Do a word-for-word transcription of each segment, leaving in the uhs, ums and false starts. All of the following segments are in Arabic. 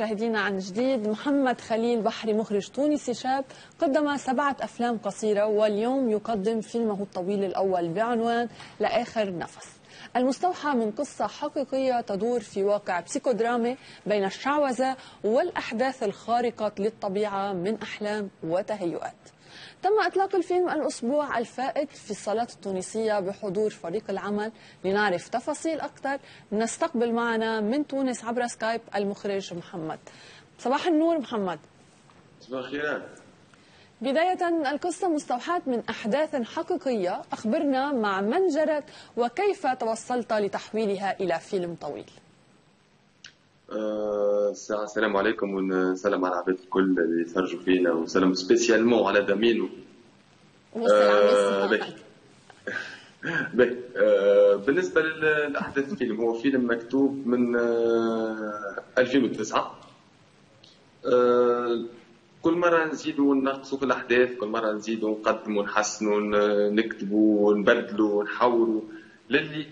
مشاهدينا عن جديد. محمد خليل البحري مخرج تونسي شاب قدم سبعة أفلام قصيرة، واليوم يقدم فيلمه الطويل الأول بعنوان لآخر نفس، المستوحى من قصة حقيقية تدور في واقع بسيكودرامي بين الشعوذة والأحداث الخارقة للطبيعة من أحلام وتهيؤات. تم إطلاق الفيلم الأسبوع الفائت في الصالات التونسية بحضور فريق العمل. لنعرف تفاصيل أكثر نستقبل معنا من تونس عبر سكايب المخرج محمد. صباح النور محمد. صباح الخير. بداية، القصة مستوحاة من أحداث حقيقية، أخبرنا مع من جرت وكيف توصلت لتحويلها إلى فيلم طويل. أه السلام عليكم، ونسلم على العباد الكل اللي يتفرجوا فينا، وسلام سبيسيالمون على دمينو. أه باهي باهي أه بالنسبة لأحداث الفيلم، هو فيلم مكتوب من أه ألفين وتسعة. أه كل مرة نزيدوا وننقصوا في الأحداث، كل مرة نزيدوا ونقدموا ونحسنوا ونكتبوا ونبدلوا ونحوروا، للي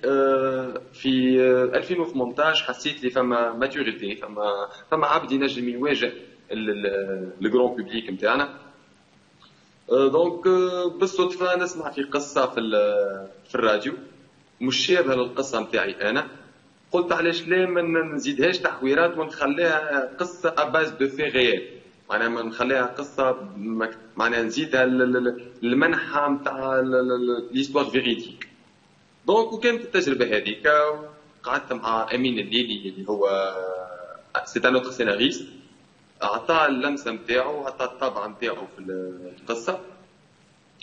في ألفين وثمانطاش حسيت لي فما ماتوريتي، فما فما عبد ينجم يواجه الكرون بوبليك نتاعنا. دونك بالصدفة نسمع في قصة في في الراديو مشابهة للقصة نتاعي أنا، قلت علاش لا ما نزيدهاش تحويرات ونخليها قصة أباز دو في غيال، معناها ما نخليها قصة معناها نزيدها المنحة نتاع ليستواغ فيغيتيك. دونك وكانت التجربه هذيك، قعدت مع امين الليلي اللي هو سي ان اوتر سيناريست، اعطى اللمسه نتاعو، اعطى الطابع نتاعو في القصه،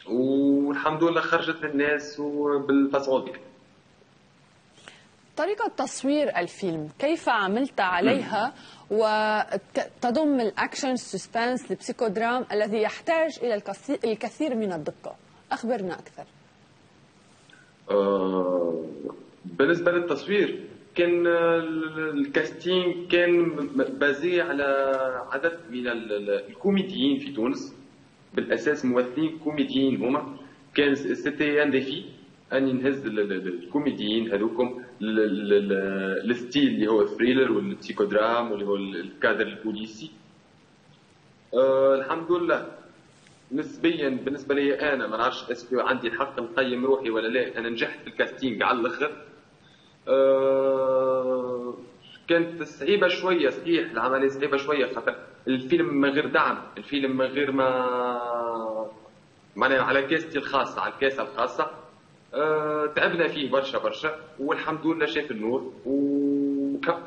والحمد لله خرجت للناس وبالفصول هذيك. طريقه تصوير الفيلم كيف عملت عليها، وتضم الاكشن السسبانس البسيكودرام الذي يحتاج الى الكثير من الدقه، اخبرنا اكثر. بالنسبة للتصوير، كان الكاستينغ كان بازي على عدد من الكوميديين في تونس، بالأساس ممثلين كوميديين هما، كان سيتي ان ديفي أني نهز الكوميديين هذوكم للستيل اللي هو الثريلر والبسيكودرام واللي هو الكادر البوليسي. الحمد لله نسبيا بالنسبه لي انا، ما نعرفش اسكو عندي الحق نقيم روحي ولا لا، انا نجحت في الكاستينغ على الاخر. أه كانت صعيبه شويه صحيح، العمليه صعيبه شويه خاطر الفيلم من غير دعم، الفيلم من غير ما معناها على كاستي الخاصه، على الكاسه الخاصه. أه تعبنا فيه برشا برشا، والحمد لله شاف النور وكب.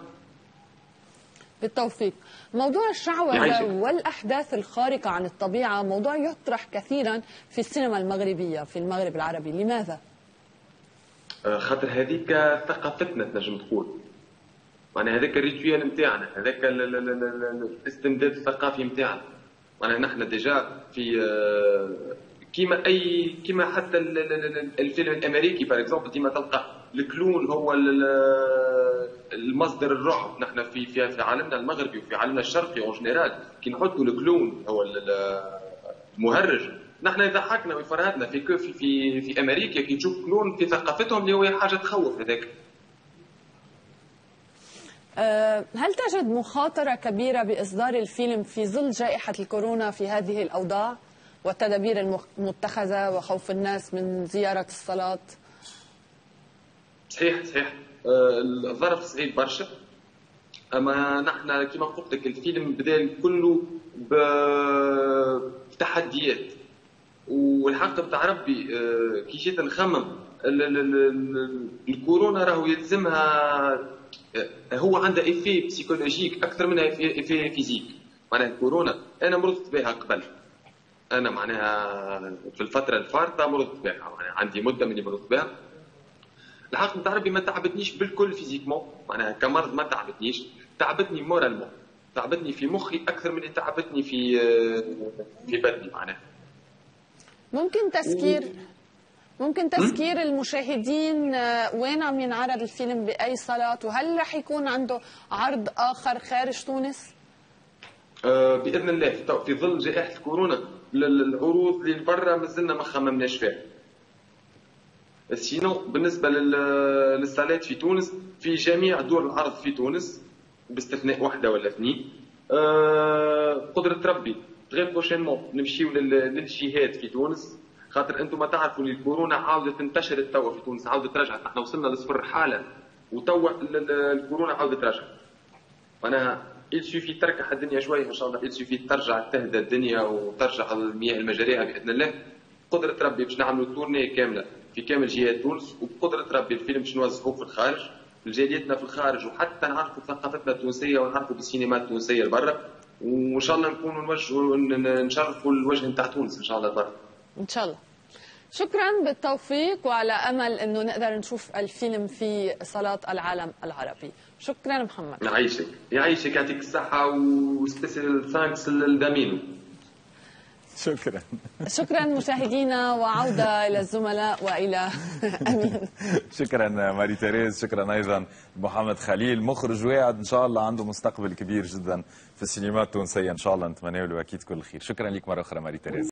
بالتوفيق. موضوع الشعوذة والأحداث الخارقة عن الطبيعة موضوع يطرح كثيرا في السينما المغربية، في المغرب العربي، لماذا؟ خاطر هذيك ثقافتنا تنجم تقول، معناها هذاك الريتويال نتاعنا، هذاك الاستمداد الثقافي نتاعنا، معناها نحن ديجا في كيما أي كيما حتى الفيلم الأمريكي باغ اكزومبل، ديما تلقى الكلون هو المصدر الرعب. نحن في في في عالمنا المغربي وفي عالمنا الشرقي اون جينيرال، كي نحطوا الكلون هو المهرج، نحن يضحكنا ويفرهدنا. في في في في امريكا كي تشوف كلون في ثقافتهم اللي هو حاجه تخوف هذاك. هل تجد مخاطره كبيره باصدار الفيلم في ظل جائحه الكورونا في هذه الاوضاع والتدابير المتخذه وخوف الناس من زياره الصلاه؟ صحيح صحيح، الظرف صعيب برشا، اما نحن كما قلت لك الفيلم بدا كله بتحديات، والحق بتاع ربي كي جيت نخمم الكورونا راهو يلزمها، هو عندها ايفي بسيكولوجيك اكثر منها ايفي فيزيك. معناها الكورونا انا مرضت بها قبل، انا معناها في الفتره الفارطه مرضت بها، عندي مده مني مرضت بها. الحق نتاع ربي ما تعبتنيش بالكل فيزيكمون، معناها كمرض ما تعبتنيش، تعبتني مورالمون، تعبتني في مخي اكثر من اللي تعبتني في في بدني. معناها ممكن تسكير ممكن تسكير المشاهدين وين عم ينعرض الفيلم، باي صلاه، وهل راح يكون عنده عرض اخر خارج تونس؟ آه باذن الله، في ظل جائحه الكورونا العروض اللي برا مازلنا ما خممناش فيها. سينو بالنسبه للصالات في تونس، في جميع دور العرض في تونس باستثناء واحده ولا اثنين، بقدرة ربي تغير بروشينمون نمشيو للجهاد في تونس، خاطر انتم ما تعرفوا الكورونا عاودت انتشرت توا في تونس، عاودت رجعت، احنا وصلنا لصفر حالا وتوا الكورونا عاودت رجعت. معناها يلسوفي تركح الدنيا شويه ان شاء الله، يلسوفي ترجع تهدى الدنيا وترجع المياه المجاريها باذن الله. بقدرة ربي باش نعملوا تورنيه كامله في كامل جهات تونس، وبقدرة ربي الفيلم باش نوزعوه في الخارج لجاليتنا في الخارج، وحتى نعرفوا ثقافتنا التونسيه ونعرفوا بالسينما التونسيه لبرا، وان شاء الله نكونوا نوجهوا نشرفوا الوجه نتاع تونس ان شاء الله لبرا. ان شاء الله. شكرا، بالتوفيق، وعلى امل انه نقدر نشوف الفيلم في صالات العالم العربي. شكرا محمد. يعيشك يعيشك، يعطيك الصحه وسبيسيال ثانكس لدامينو. شكرا. شكرا مشاهدينا، وعوده الى الزملاء والى امين. شكرا ماري تيريز، شكرا ايضا محمد خليل، مخرج واعد ان شاء الله عنده مستقبل كبير جدا في السينما التونسيه، ان شاء الله نتمنى له اكيد كل خير. شكرا لك مره اخرى ماري تيريز.